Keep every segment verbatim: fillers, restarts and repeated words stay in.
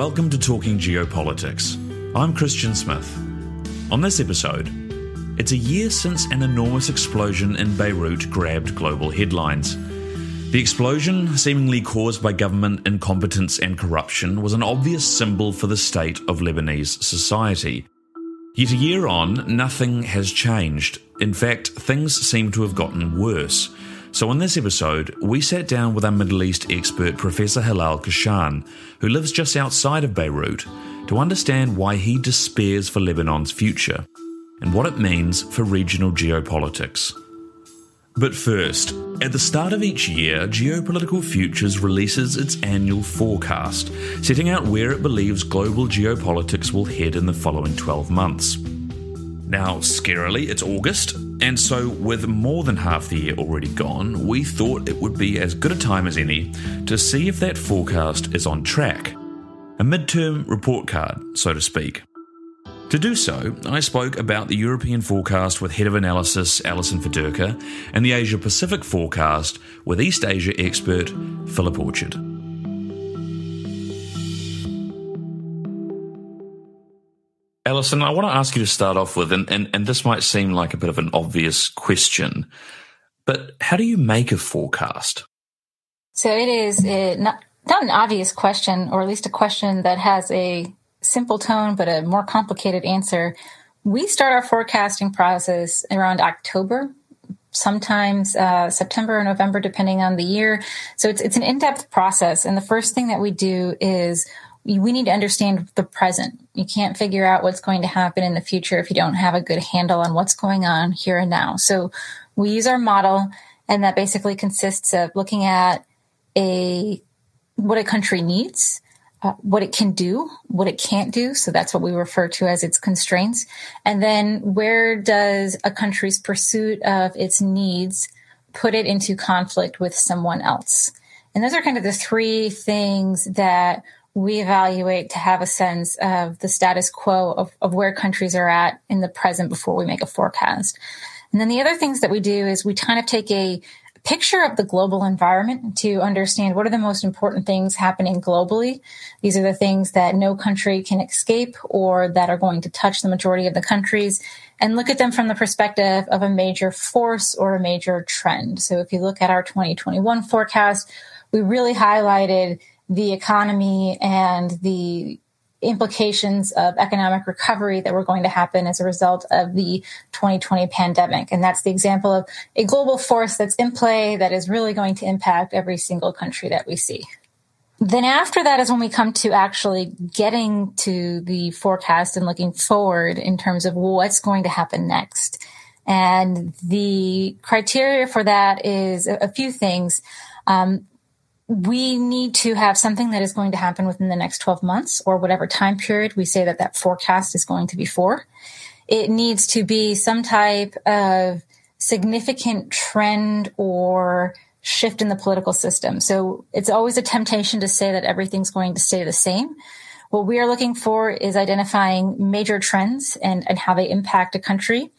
Welcome to Talking Geopolitics. I'm Christian Smith. On this episode, it's a year since an enormous explosion in Beirut grabbed global headlines. The explosion, seemingly caused by government incompetence and corruption, was an obvious symbol for the state of Lebanese society. Yet a year on, nothing has changed. In fact, things seem to have gotten worse. So in this episode, we sat down with our Middle East expert, Professor Hilal Khashan, who lives just outside of Beirut, to understand why he despairs for Lebanon's future and what it means for regional geopolitics. But first, at the start of each year, Geopolitical Futures releases its annual forecast, setting out where it believes global geopolitics will head in the following twelve months. Now, scarily, it's August, and so with more than half the year already gone, we thought it would be as good a time as any to see if that forecast is on track. A midterm report card, so to speak. To do so, I spoke about the European forecast with Head of Analysis Alison Fedirka and the Asia-Pacific forecast with East Asia expert Philip Orchard. Alison, I want to ask you to start off with, and, and, and this might seem like a bit of an obvious question, but how do you make a forecast? So it is a, not, not an obvious question, or at least a question that has a simple tone but a more complicated answer. We start our forecasting process around October, sometimes uh, September or November, depending on the year. So it's, it's an in-depth process, and the first thing that we do is we need to understand the present. You can't figure out what's going to happen in the future if you don't have a good handle on what's going on here and now. So we use our model, and that basically consists of looking at a what a country needs, uh, what it can do, what it can't do. So that's what we refer to as its constraints. And then where does a country's pursuit of its needs put it into conflict with someone else? And those are kind of the three things that we evaluate to have a sense of the status quo of, of where countries are at in the present before we make a forecast. And then the other things that we do is we kind of take a picture of the global environment to understand what are the most important things happening globally. These are the things that no country can escape or that are going to touch the majority of the countries, and look at them from the perspective of a major force or a major trend. So if you look at our twenty twenty-one forecast, we really highlighted the economy and the implications of economic recovery that were going to happen as a result of the twenty twenty pandemic. And that's the example of a global force that's in play that is really going to impact every single country that we see. Then after that is when we come to actually getting to the forecast and looking forward in terms of what's going to happen next. And the criteria for that is a few things. Um, We need to have something that is going to happen within the next twelve months or whatever time period we say that that forecast is going to be for. It needs to be some type of significant trend or shift in the political system. So it's always a temptation to say that everything's going to stay the same. What we are looking for is identifying major trends and, and how they impact a country.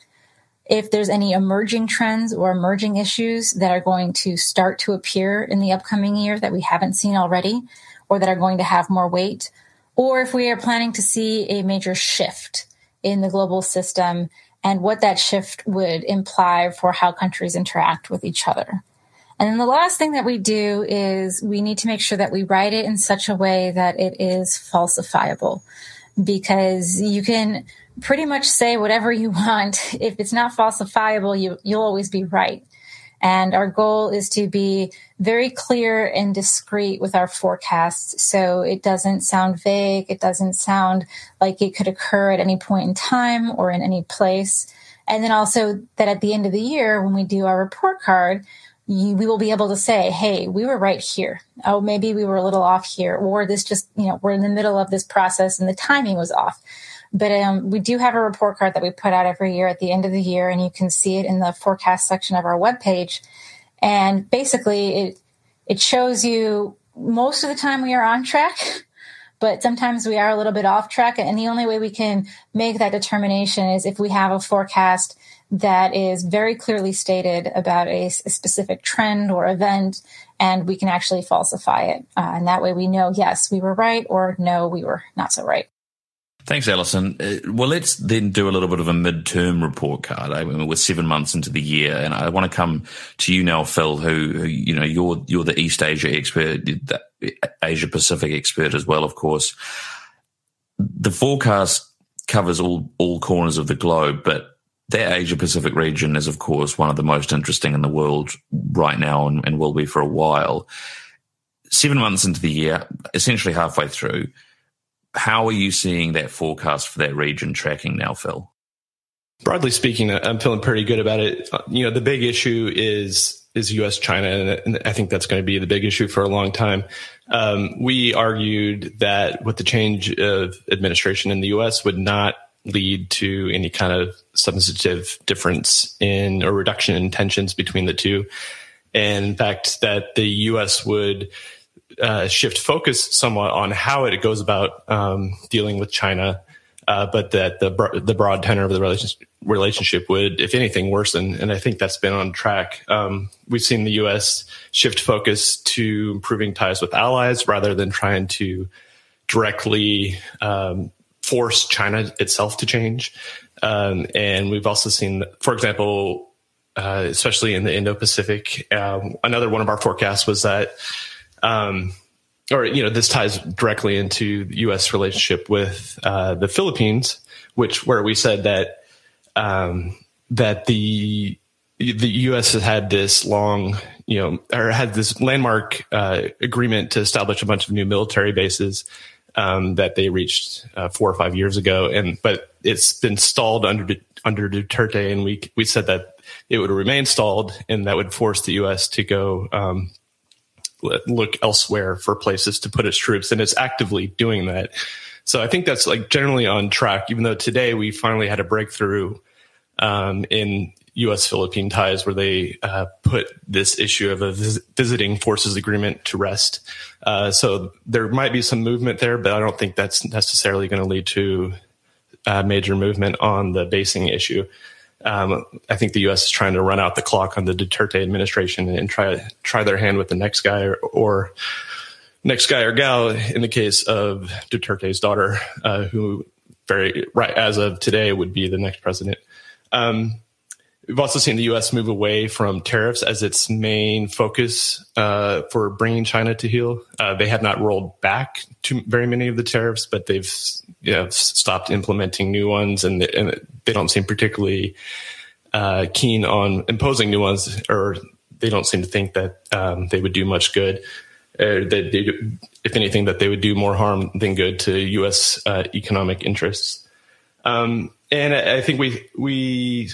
If there's any emerging trends or emerging issues that are going to start to appear in the upcoming year that we haven't seen already or that are going to have more weight, or if we are planning to see a major shift in the global system and what that shift would imply for how countries interact with each other. And then the last thing that we do is we need to make sure that we write it in such a way that it is falsifiable, because you can pretty much say whatever you want. If it's not falsifiable, you, you'll always be right. And our goal is to be very clear and discreet with our forecasts, so it doesn't sound vague. It doesn't sound like it could occur at any point in time or in any place. And then also that at the end of the year, when we do our report card, you, we will be able to say, hey, we were right here. Oh, maybe we were a little off here, or this just, you know, we're in the middle of this process and the timing was off. But um, we do have a report card that we put out every year at the end of the year, and you can see it in the forecast section of our webpage. And basically, it it shows you most of the time we are on track, but sometimes we are a little bit off track. And the only way we can make that determination is if we have a forecast that is very clearly stated about a, a specific trend or event, and we can actually falsify it. Uh, and that way we know, yes, we were right, or no, we were not so right. Thanks, Alison. Well, let's then do a little bit of a midterm report card. I mean, we're seven months into the year, and I want to come to you now, Phil, who, who you know, you're you're the East Asia expert, the Asia Pacific expert as well, of course. The forecast covers all all corners of the globe, but that Asia Pacific region is, of course, one of the most interesting in the world right now, and, and will be for a while. Seven months into the year, essentially halfway through. How are you seeing that forecast for that region tracking now, Phil? Broadly speaking, I'm feeling pretty good about it. You know, the big issue is is U S China, and I think that's going to be the big issue for a long time. Um, we argued that with the change of administration in the U S would not lead to any kind of substantive difference in or reduction in tensions between the two. And in fact, that the U S would Uh, shift focus somewhat on how it goes about um, dealing with China, uh, but that the bro- the broad tenor of the relationship, relationship would, if anything, worsen. And I think that's been on track. Um, we've seen the U S shift focus to improving ties with allies rather than trying to directly um, force China itself to change. Um, and we've also seen, for example, uh, especially in the Indo-Pacific, um, another one of our forecasts was that Um, or, you know, this ties directly into the U S relationship with uh, the Philippines, which where we said that um, that the the U S has had this long, you know, or had this landmark uh, agreement to establish a bunch of new military bases um, that they reached uh, four or five years ago, and but it's been stalled under under Duterte, and we we said that it would remain stalled, and that would force the U S to go. Um, look elsewhere for places to put its troops, and it's actively doing that. So I think that's like generally on track, even though today we finally had a breakthrough um, in U S Philippine ties where they uh, put this issue of a vis- visiting forces agreement to rest. Uh, so there might be some movement there, but I don't think that's necessarily going to lead to uh, major movement on the basing issue. Um, I think the U S is trying to run out the clock on the Duterte administration and try try their hand with the next guy or, or next guy or gal. In the case of Duterte's daughter, uh, who very right as of today would be the next president. Um, we've also seen the U S move away from tariffs as its main focus uh, for bringing China to heel. Uh, they have not rolled back to very many of the tariffs, but they've you know, stopped implementing new ones, and, and they don't seem particularly uh, keen on imposing new ones, or they don't seem to think that um, they would do much good. Uh, that they, if anything, that they would do more harm than good to U S uh, economic interests. Um, and I think we we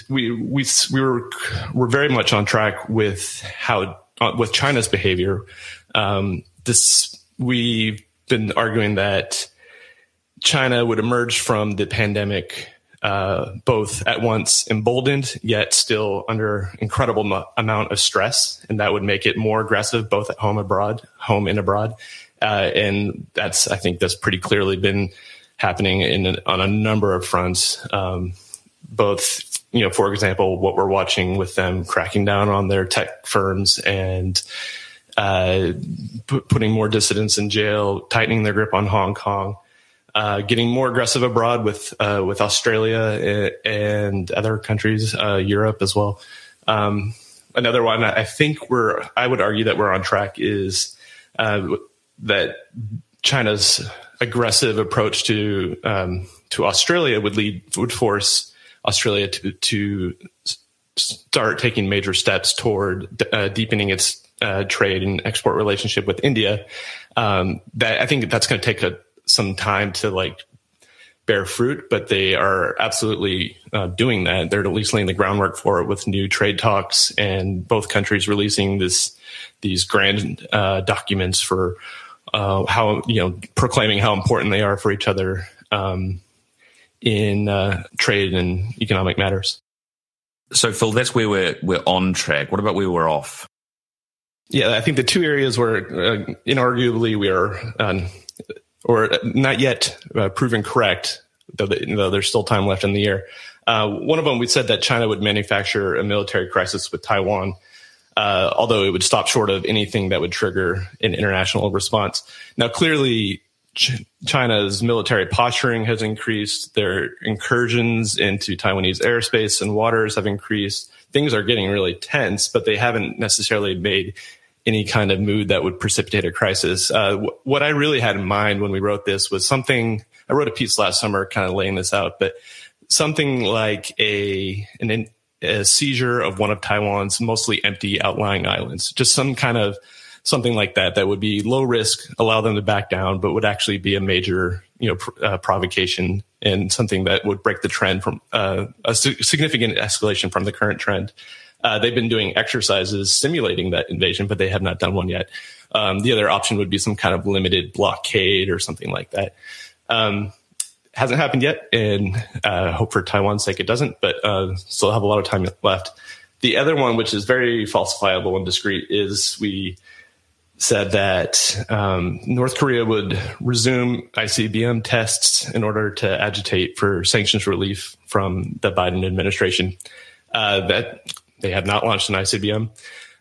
we we we were we're very much on track with how with China's behavior. Um, this we've been arguing that China would emerge from the pandemic uh, both at once emboldened, yet still under incredible mo- amount of stress, and that would make it more aggressive both at home abroad, home and abroad. Uh, and that's I think that's pretty clearly been happening in on a number of fronts, um, both, you know, for example, what we're watching with them cracking down on their tech firms and uh, p- putting more dissidents in jail, tightening their grip on Hong Kong, uh, getting more aggressive abroad with uh, with Australia and other countries, uh, Europe as well. Um, another one I think we're, I would argue that we're on track is uh, that China's aggressive approach to um, to Australia would lead would force Australia to to start taking major steps toward uh, deepening its uh, trade and export relationship with India. Um, that I think that's going to take a, some time to like bear fruit, but they are absolutely uh, doing that. They're at least laying the groundwork for it with new trade talks and both countries releasing this these grand uh, documents for. Uh, how, you know, proclaiming how important they are for each other um, in uh, trade and economic matters. So, Phil, that's where we're we're on track. What about where we're off? Yeah, I think the two areas where uh, inarguably we are, um, or not yet uh, proven correct, though, the, though there's still time left in the year. Uh, one of them, we said that China would manufacture a military crisis with Taiwan. uh, although it would stop short of anything that would trigger an international response. Now, clearly, Ch- China's military posturing has increased. Their incursions into Taiwanese airspace and waters have increased. Things are getting really tense, but they haven't necessarily made any kind of move that would precipitate a crisis. Uh, w- what I really had in mind when we wrote this was something, I wrote a piece last summer kind of laying this out, but something like a an, a seizure of one of Taiwan's mostly empty outlying islands, just some kind of something like that, that would be low risk, allow them to back down, but would actually be a major, you know, pr- uh, provocation and something that would break the trend from uh, a su- significant escalation from the current trend. Uh, they've been doing exercises simulating that invasion, but they have not done one yet. Um, the other option would be some kind of limited blockade or something like that. Um, hasn't happened yet, and uh, hope for Taiwan's sake it doesn't, but uh, still have a lot of time left. The other one, which is very falsifiable and discreet, is we said that um, North Korea would resume I C B M tests in order to agitate for sanctions relief from the Biden administration. Uh, that They have not launched an I C B M.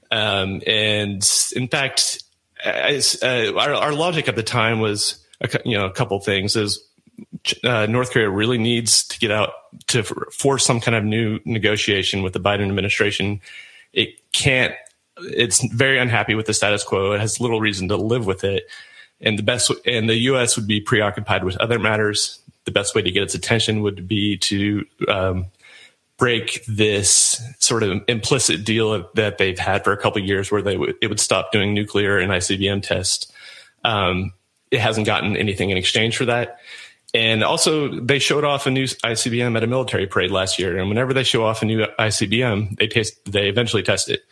Um, and in fact, I, uh, our, our logic at the time was, a, you know, a couple things is uh, North Korea really needs to get out to force some kind of new negotiation with the Biden administration. It can't, it's very unhappy with the status quo. It has little reason to live with it. And the best, and the U S would be preoccupied with other matters. The best way to get its attention would be to, um, break this sort of implicit deal that they've had for a couple of years where they w- it would stop doing nuclear and I C B M tests. Um, it hasn't gotten anything in exchange for that. And also, they showed off a new I C B M at a military parade last year. And whenever they show off a new I C B M, they taste, they eventually test it.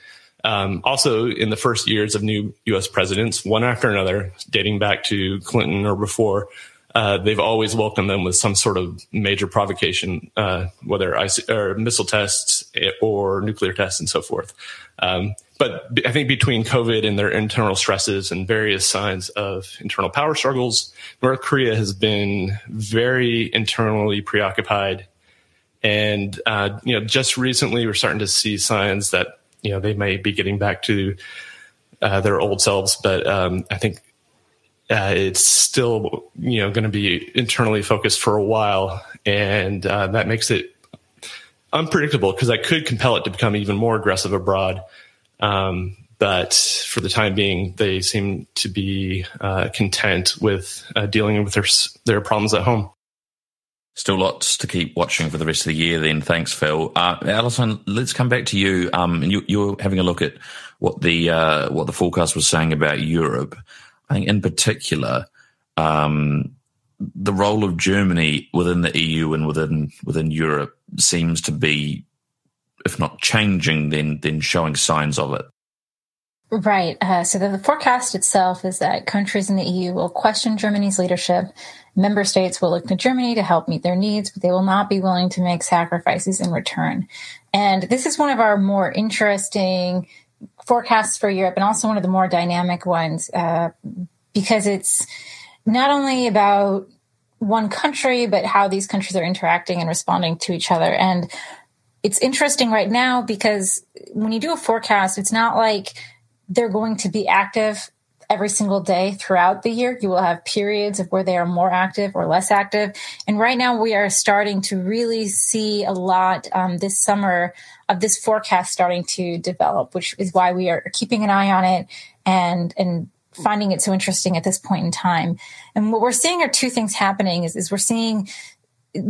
Um, also, in the first years of new U S presidents, one after another, dating back to Clinton or before, Uh, they've always welcomed them with some sort of major provocation, uh, whether I C, or missile tests or nuclear tests and so forth. Um, but I think between COVID and their internal stresses and various signs of internal power struggles, North Korea has been very internally preoccupied. And, uh, you know, just recently we're starting to see signs that, you know, they may be getting back to uh, their old selves. But um, I think Uh, it's still, you know, going to be internally focused for a while, and uh, that makes it unpredictable because that could compel it to become even more aggressive abroad. Um, but for the time being, they seem to be uh, content with uh, dealing with their their problems at home. Still lots to keep watching for the rest of the year then. Thanks, Phil. Uh, Alison, let's come back to you. Um, and you, you're having a look at what the uh, what the forecast was saying about Europe. I think in particular, um, the role of Germany within the E U and within within Europe seems to be, if not changing, then then showing signs of it. Right. Uh, so the, the forecast itself is that countries in the E U will question Germany's leadership. Member states will look to Germany to help meet their needs, but they will not be willing to make sacrifices in return. And this is one of our more interesting forecasts for Europe, and also one of the more dynamic ones, uh, because it's not only about one country, but how these countries are interacting and responding to each other. And it's interesting right now because when you do a forecast, it's not like they're going to be active every single day throughout the year. You will have periods of where they are more active or less active. And right now we are starting to really see a lot um, this summer of this forecast starting to develop, which is why we are keeping an eye on it and and finding it so interesting at this point in time. And what we're seeing are two things happening is, is we're seeing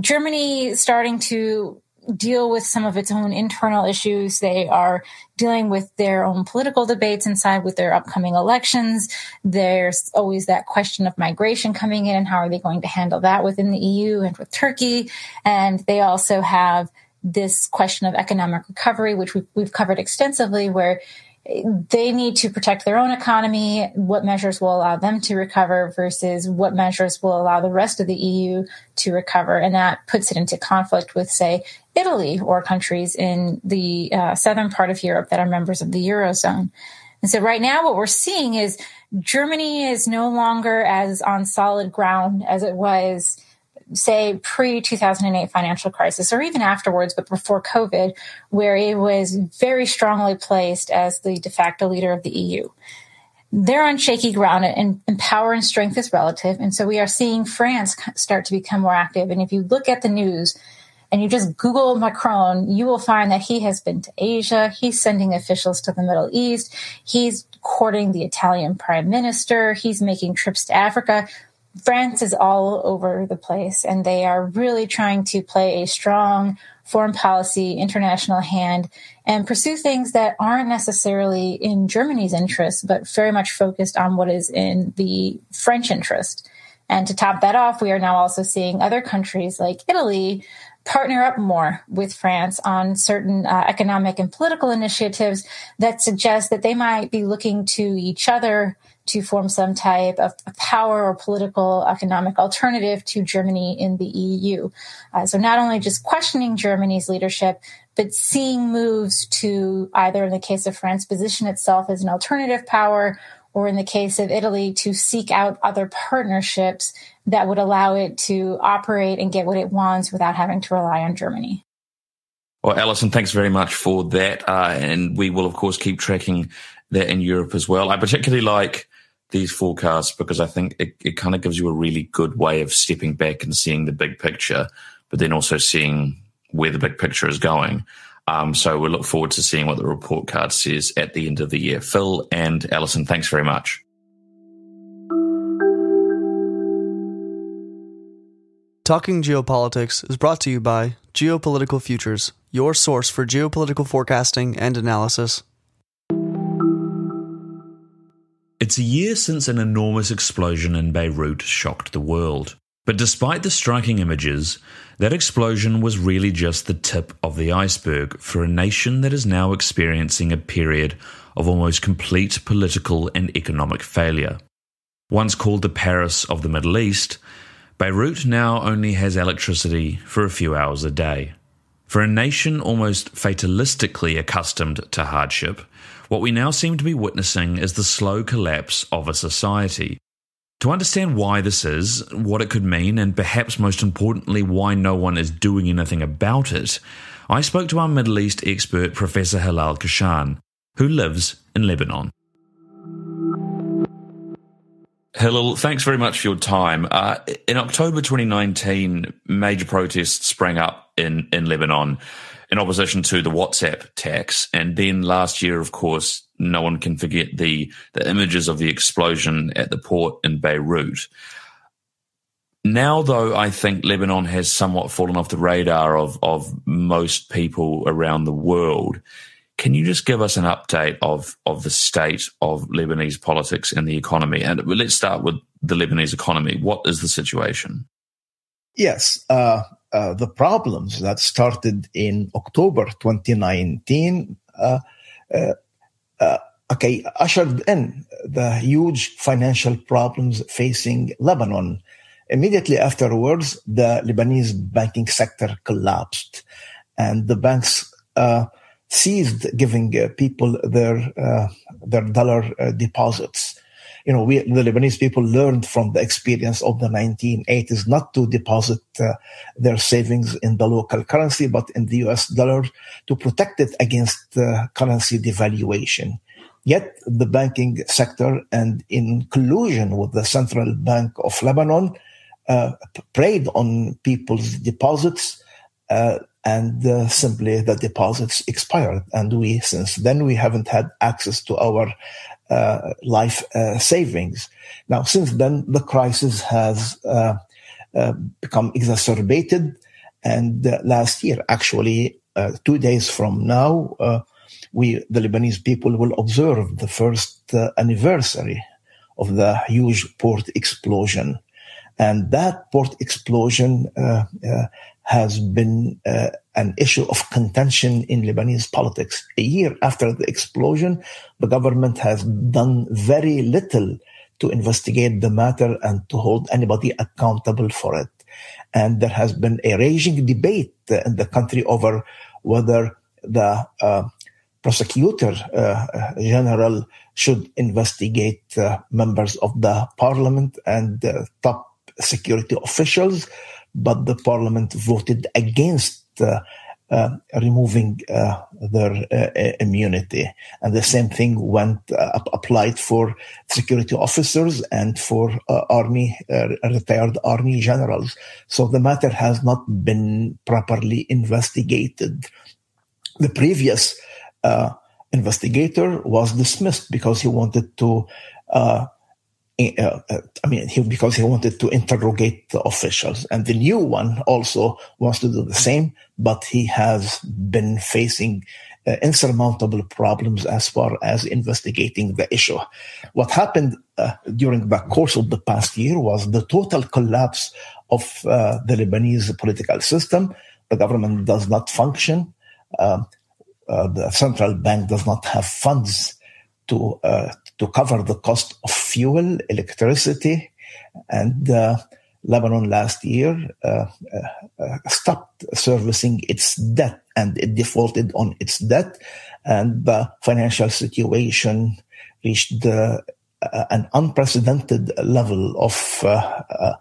Germany starting to deal with some of its own internal issues. They are dealing with their own political debates inside with their upcoming elections. There's always that question of migration coming in and how are they going to handle that within the E U and with Turkey. And they also have this question of economic recovery, which we've, we've covered extensively, where they need to protect their own economy, what measures will allow them to recover versus what measures will allow the rest of the E U to recover. And that puts it into conflict with, say, Italy or countries in the uh, southern part of Europe that are members of the Eurozone. And so right now what we're seeing is Germany is no longer as on solid ground as it was say, pre-two thousand eight financial crisis, or even afterwards, but before COVID, where it was very strongly placed as the de facto leader of the E U. They're on shaky ground, and, and power and strength is relative. And so we are seeing France start to become more active. And if you look at the news and you just Google Macron, you will find that he has been to Asia. He's sending officials to the Middle East. He's courting the Italian prime minister. He's making trips to Africa. France is all over the place, and they are really trying to play a strong foreign policy, international hand, and pursue things that aren't necessarily in Germany's interest, but very much focused on what is in the French interest. And to top that off, we are now also seeing other countries like Italy partner up more with France on certain uh, economic and political initiatives that suggest that they might be looking to each other to form some type of power or political economic alternative to Germany in the E U. Uh, so not only just questioning Germany's leadership, but seeing moves to either, in the case of France, position itself as an alternative power, or in the case of Italy, to seek out other partnerships that would allow it to operate and get what it wants without having to rely on Germany. Well, Alison, thanks very much for that. Uh, and we will, of course, keep tracking that in Europe as well. I particularly like these forecasts because I think it, it kind of gives you a really good way of stepping back and seeing the big picture, but then also seeing where the big picture is going. Um, so we'll look forward to seeing what the report card says at the end of the year. Phil and Alison, thanks very much. Talking Geopolitics is brought to you by Geopolitical Futures, your source for geopolitical forecasting and analysis. It's a year since an enormous explosion in Beirut shocked the world. But despite the striking images, that explosion was really just the tip of the iceberg for a nation that is now experiencing a period of almost complete political and economic failure. Once called the Paris of the Middle East, Beirut now only has electricity for a few hours a day. For a nation almost fatalistically accustomed to hardship, what we now seem to be witnessing is the slow collapse of a society. To understand why this is, what it could mean, and perhaps most importantly, why no one is doing anything about it, I spoke to our Middle East expert, Professor Hilal Khashan, who lives in Lebanon. Hilal, thanks very much for your time. Uh, in October twenty nineteen, major protests sprang up in, in Lebanon in opposition to the WhatsApp tax. And then last year, of course, no one can forget the, the images of the explosion at the port in Beirut. Now, though, I think Lebanon has somewhat fallen off the radar of, of most people around the world. Can you just give us an update of, of the state of Lebanese politics and the economy? And let's start with the Lebanese economy. What is the situation? Yes. Uh, uh, the problems that started in October twenty nineteen uh, uh, uh, okay, ushered in the huge financial problems facing Lebanon. Immediately afterwards, the Lebanese banking sector collapsed, and the banks uh, ceased giving uh, people their uh, their dollar uh, deposits. You know, we, the Lebanese people, learned from the experience of the nineteen eighties not to deposit uh, their savings in the local currency, but in the U S dollar to protect it against uh, currency devaluation. Yet the banking sector, and in collusion with the Central Bank of Lebanon, uh, preyed on people's deposits, uh, and uh, simply the deposits expired. And we, since then, we haven't had access to our Uh, life uh, savings. Now, since then, the crisis has uh, uh, become exacerbated. And uh, last year, actually, uh, two days from now, uh, we, the Lebanese people, will observe the first uh, anniversary of the huge port explosion. And that port explosion uh, uh, has been uh, an issue of contention in Lebanese politics. A year after the explosion, the government has done very little to investigate the matter and to hold anybody accountable for it. And there has been a raging debate in the country over whether the uh, prosecutor uh, general should investigate uh, members of the parliament and uh, top security officials, but the parliament voted against uh, uh, removing uh, their uh, immunity. And the same thing went uh, applied for security officers and for uh, army uh, retired army generals. So the matter has not been properly investigated. The previous uh, investigator was dismissed because he wanted to. Uh, Uh, I mean, he, because he wanted to interrogate the officials. And the new one also wants to do the same, but he has been facing uh, insurmountable problems as far as investigating the issue. What happened uh, during the course of the past year was the total collapse of uh, the Lebanese political system. The government does not function. Uh, uh, the central bank does not have funds to uh, to cover the cost of fuel, electricity, and uh, Lebanon last year uh, uh, stopped servicing its debt, and it defaulted on its debt, and the financial situation reached uh, uh, an unprecedented level of uh, uh,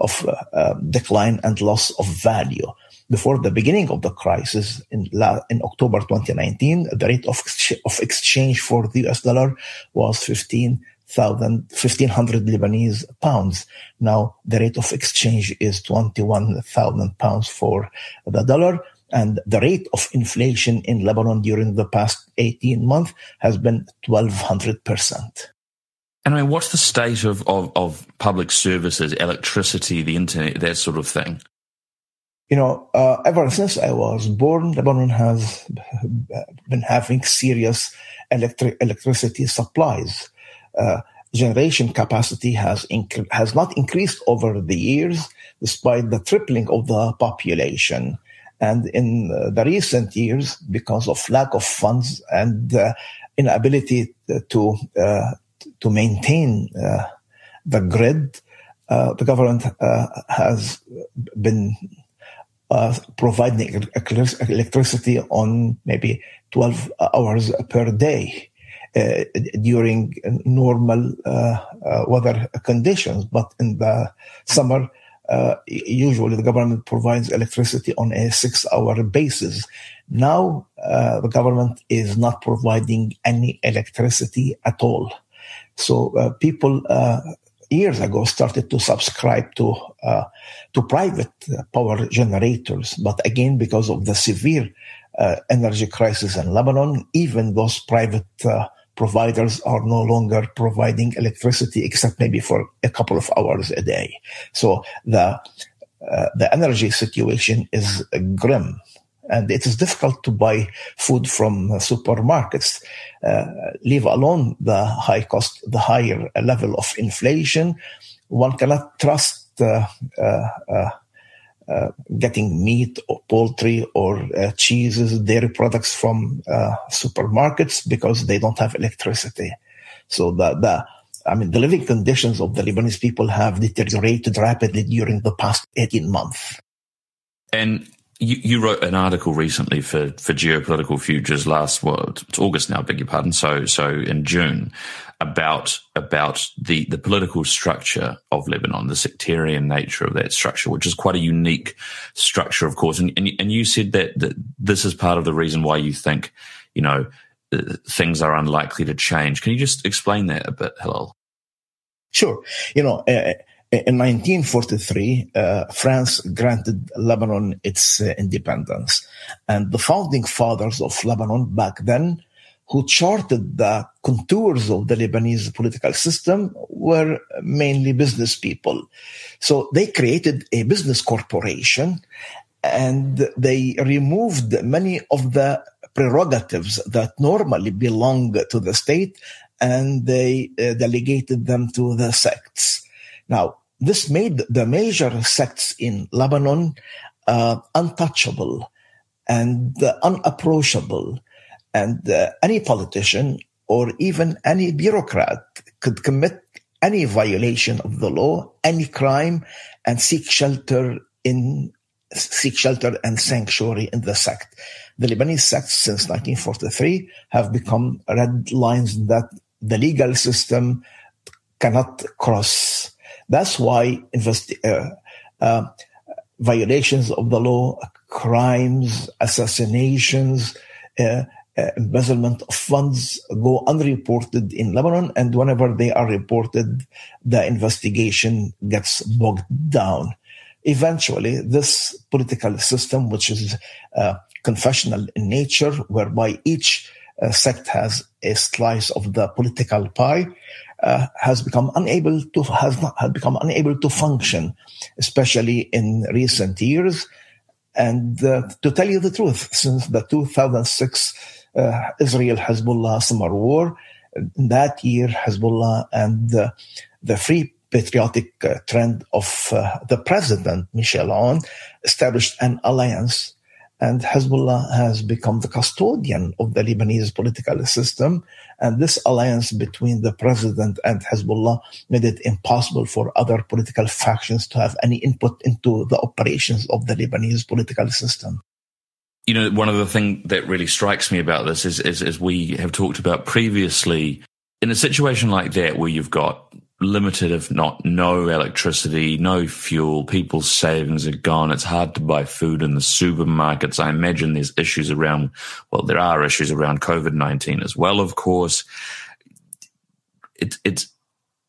of uh, uh, decline and loss of value. Before the beginning of the crisis in, La- in October twenty nineteen, the rate of, ex- of exchange for the U S dollar was fifteen thousand, fifteen hundred Lebanese pounds. Now the rate of exchange is twenty-one thousand pounds for the dollar. And the rate of inflation in Lebanon during the past eighteen months has been twelve hundred percent. And I mean, what's the state of, of, of public services, electricity, the internet, that sort of thing? You know, uh, ever since I was born, Lebanon has been having serious electric electricity supplies. Uh, generation capacity has inc- has not increased over the years, despite the tripling of the population. And in uh, the recent years, because of lack of funds and uh, inability to uh, to maintain uh, the grid, uh, the government uh, has been Uh, providing electricity on maybe twelve hours per day uh, during normal uh, uh, weather conditions. But in the summer, uh, usually the government provides electricity on a six-hour basis. Now, uh, the government is not providing any electricity at all. So uh, people... Uh, years ago started to subscribe to uh, to private power generators. But again, because of the severe uh, energy crisis in Lebanon, even those private uh, providers are no longer providing electricity except maybe for a couple of hours a day. So the uh, the energy situation is grim. And it is difficult to buy food from supermarkets, uh, leave alone the high cost, the higher level of inflation. One cannot trust uh, uh, uh, uh, getting meat or poultry or uh, cheeses, dairy products from uh, supermarkets because they don't have electricity. So the, the I mean, the living conditions of the Lebanese people have deteriorated rapidly during the past eighteen months. And You, you wrote an article recently for, for Geopolitical Futures last, well, it's August now, beg your pardon, so so in June, about about the, the political structure of Lebanon, the sectarian nature of that structure, which is quite a unique structure, of course. And and, and you said that, that this is part of the reason why you think, you know, uh, things are unlikely to change. Can you just explain that a bit, Hilal? Sure. You know... Uh, In nineteen forty-three, uh, France granted Lebanon its uh, independence. And the founding fathers of Lebanon back then, who charted the contours of the Lebanese political system, were mainly business people. So they created a business corporation and they removed many of the prerogatives that normally belong to the state and they uh, delegated them to the sects. Now, this made the major sects in Lebanon uh, untouchable and uh, unapproachable. And uh, any politician or even any bureaucrat could commit any violation of the law, any crime, and seek shelter in seek shelter and sanctuary in the sect. The Lebanese sects since nineteen forty-three have become red lines that the legal system cannot cross. That's why investi- uh, uh, violations of the law, crimes, assassinations, uh, uh, embezzlement of funds go unreported in Lebanon, and whenever they are reported, the investigation gets bogged down. Eventually, this political system, which is uh, confessional in nature, whereby each uh, sect has a slice of the political pie, uh, has become unable to has not has become unable to function, especially in recent years. And uh, to tell you the truth, since the two thousand six uh, Israel-Hezbollah summer war, that year Hezbollah and uh, the Free Patriotic uh, Trend of uh, the president, Michel Aoun, established an alliance, and Hezbollah has become the custodian of the Lebanese political system, and this alliance between the president and Hezbollah made it impossible for other political factions to have any input into the operations of the Lebanese political system. You know, one of the things that really strikes me about this is, is, as we have talked about previously, in a situation like that where you've got limited, if not no electricity, no fuel, people's savings are gone. It's hard to buy food in the supermarkets. I imagine there's issues around, well, there are issues around COVID nineteen as well, of course. It, it's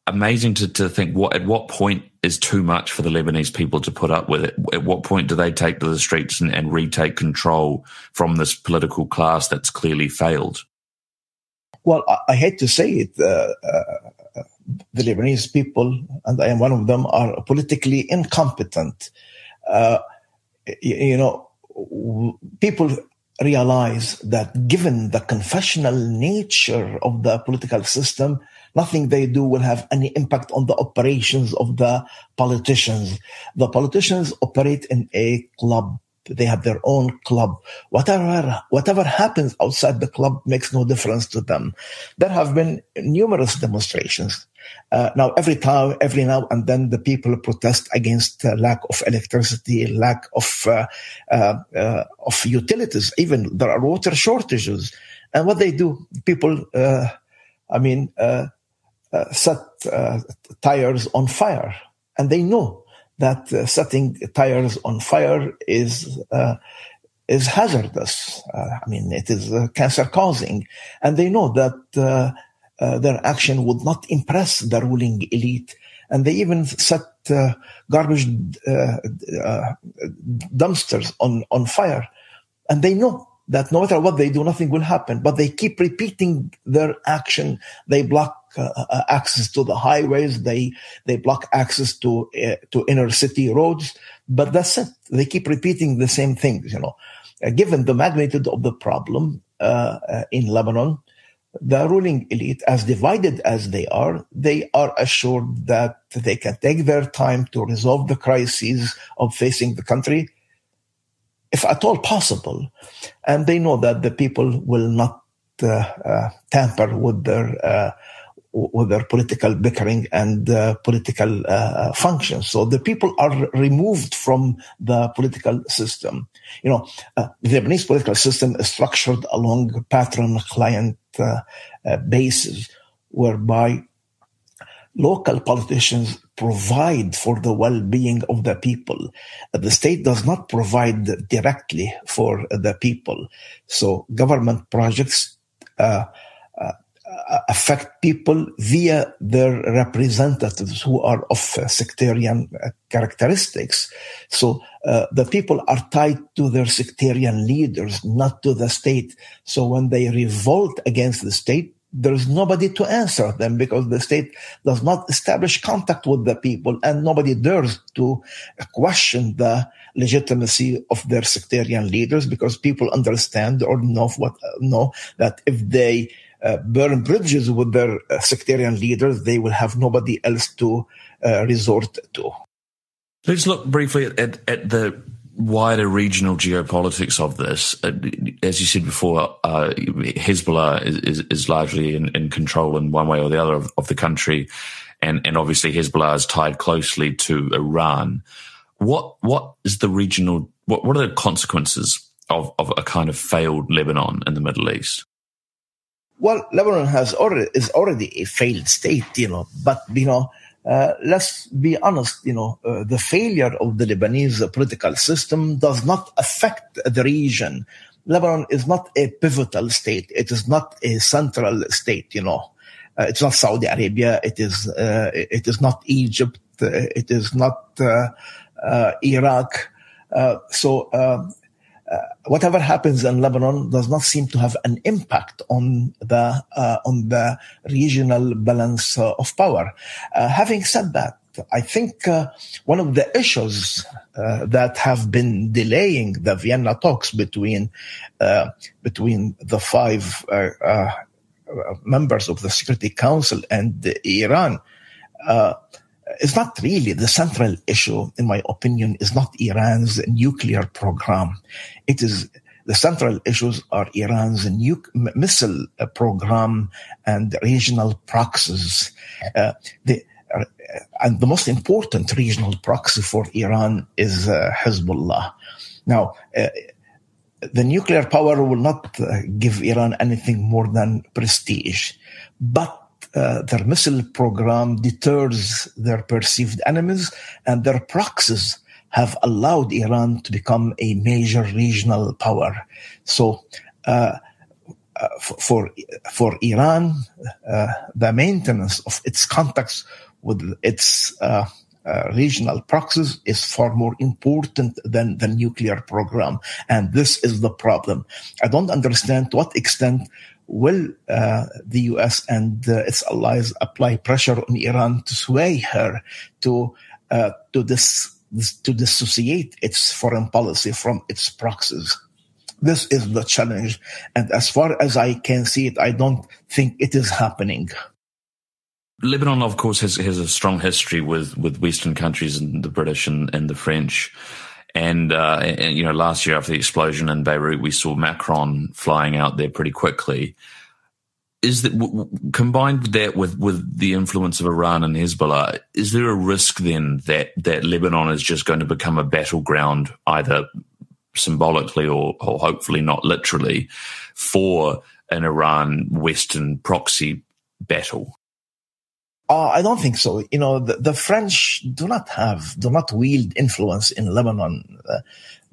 amazing to, to think what at what point is too much for the Lebanese people to put up with it. At what point do they take to the streets and, and retake control from this political class that's clearly failed? Well, I, I hate to say it, uh, uh... the Lebanese people, and I am one of them, are politically incompetent. Uh, you, you know, w- people realize that given the confessional nature of the political system, nothing they do will have any impact on the operations of the politicians. The politicians operate in a club. They have their own club. Whatever whatever happens outside the club makes no difference to them. There have been numerous demonstrations. Uh, now, every time, every now and then, the people protest against uh, lack of electricity, lack of uh, uh, uh, of utilities. Even there are water shortages, and what they do, people, uh, I mean, uh, uh, set uh, tires on fire, and they know that uh, setting tires on fire is uh, is hazardous. Uh, I mean, it is uh, cancer-causing, and they know that. Uh, Uh, their action would not impress the ruling elite. And they even set uh, garbage uh, uh, dumpsters on, on fire. And they know that no matter what they do, nothing will happen. But they keep repeating their action. They block uh, access to the highways. They they block access to uh, to inner city roads. But that's it. They keep repeating the same things, you know. Uh, given the magnitude of the problem uh, uh, in Lebanon, the ruling elite, as divided as they are, they are assured that they can take their time to resolve the crises of facing the country, if at all possible. And they know that the people will not uh, uh, tamper with their uh, with their political bickering and uh, political uh, functions. So the people are removed from the political system. You know, uh, the Lebanese political system is structured along patron-client uh, uh, bases, whereby local politicians provide for the well-being of the people. The state does not provide directly for the people. So government projects uh, uh, affect people via their representatives who are of sectarian characteristics. So uh, the people are tied to their sectarian leaders, not to the state. So when they revolt against the state, there's nobody to answer them because the state does not establish contact with the people, and nobody dares to question the legitimacy of their sectarian leaders because people understand or know, what, know that if they Uh, burn bridges with their uh, sectarian leaders, they will have nobody else to uh, resort to. Let's look briefly at, at, at the wider regional geopolitics of this. Uh, as you said before, uh, Hezbollah is, is, is largely in, in control in one way or the other of, of the country, and, and obviously Hezbollah is tied closely to Iran. What What is the regional, what, what are the consequences of, of a kind of failed Lebanon in the Middle East? Well, Lebanon has already is already a failed state, you know. But you know, Uh, let's be honest, you know, uh, the failure of the Lebanese political system does not affect the region. Lebanon is not a pivotal state. It is not a central state, you know. Uh, it's not Saudi Arabia. It is, uh, it is not Egypt. Uh, it is not uh, uh, Iraq. Uh, so uh, uh, whatever happens in Lebanon does not seem to have an impact on the uh, on the regional balance uh, of power. Uh, having said that, I think uh, one of the issues uh, that have been delaying the Vienna talks between uh, between the five uh, uh, members of the Security Council and Iran. Uh, It's not really the central issue, in my opinion, is not Iran's nuclear program. It is the central issues are Iran's nu- missile program and regional proxies. Uh, the, uh, and the most important regional proxy for Iran is uh, Hezbollah. Now, uh, the nuclear power will not uh, give Iran anything more than prestige, but Uh, their missile program deters their perceived enemies, and their proxies have allowed Iran to become a major regional power. So uh, uh, for, for Iran, uh, the maintenance of its contacts with its uh, uh, regional proxies is far more important than the nuclear program. And this is the problem. I don't understand to what extent will uh, the U S and uh, its allies apply pressure on Iran to sway her to uh, to this to dissociate its foreign policy from its proxies? This is the challenge, and as far as I can see it, I don't think it is happening. Lebanon, of course, has has a strong history with with Western countries and the British and, and the French. And, uh, and, you know, last year after the explosion in Beirut, we saw Macron flying out there pretty quickly. Is that w- w- combined that with, with the influence of Iran and Hezbollah, is there a risk then that, that Lebanon is just going to become a battleground, either symbolically or, or hopefully not literally, for an Iran-Western proxy battle? Uh, I don't think so. You know, the, the French do not have, do not wield influence in Lebanon. Uh,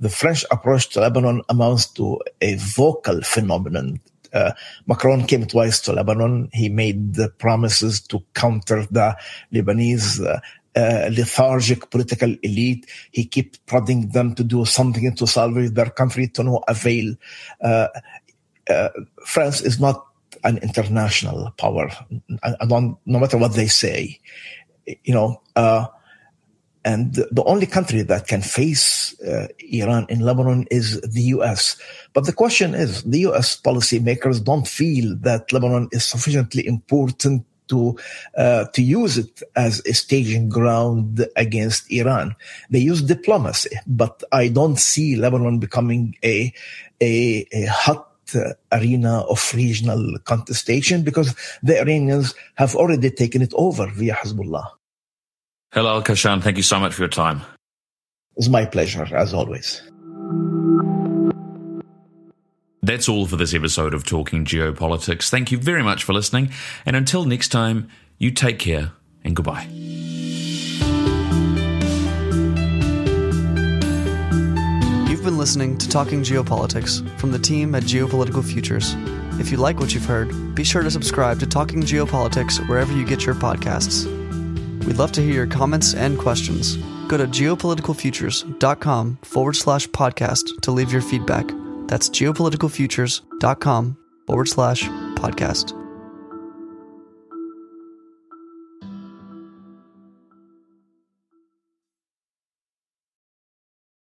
the French approach to Lebanon amounts to a vocal phenomenon. Uh, Macron came twice to Lebanon. He made the promises to counter the Lebanese uh, uh, lethargic political elite. He kept prodding them to do something to salvage their country to no avail. Uh, uh, France is not an international power, I don't, no matter what they say, you know, uh, and the only country that can face uh, Iran in Lebanon is the U S. But the question is, the U S policymakers don't feel that Lebanon is sufficiently important to uh, to use it as a staging ground against Iran. They use diplomacy, but I don't see Lebanon becoming a a, a hot Uh, arena of regional contestation because the Iranians have already taken it over via Hezbollah. Hilal Khashan, thank you so much for your time. It's my pleasure, as always. That's all for this episode of Talking Geopolitics. Thank you very much for listening, and until next time, you take care and goodbye. Been listening to Talking Geopolitics from the team at Geopolitical Futures. If you like what you've heard, be sure to subscribe to Talking Geopolitics wherever you get your podcasts. We'd love to hear your comments and questions. Go to geopoliticalfutures.com forward slash podcast to leave your feedback. That's geopoliticalfutures.com forward slash podcast.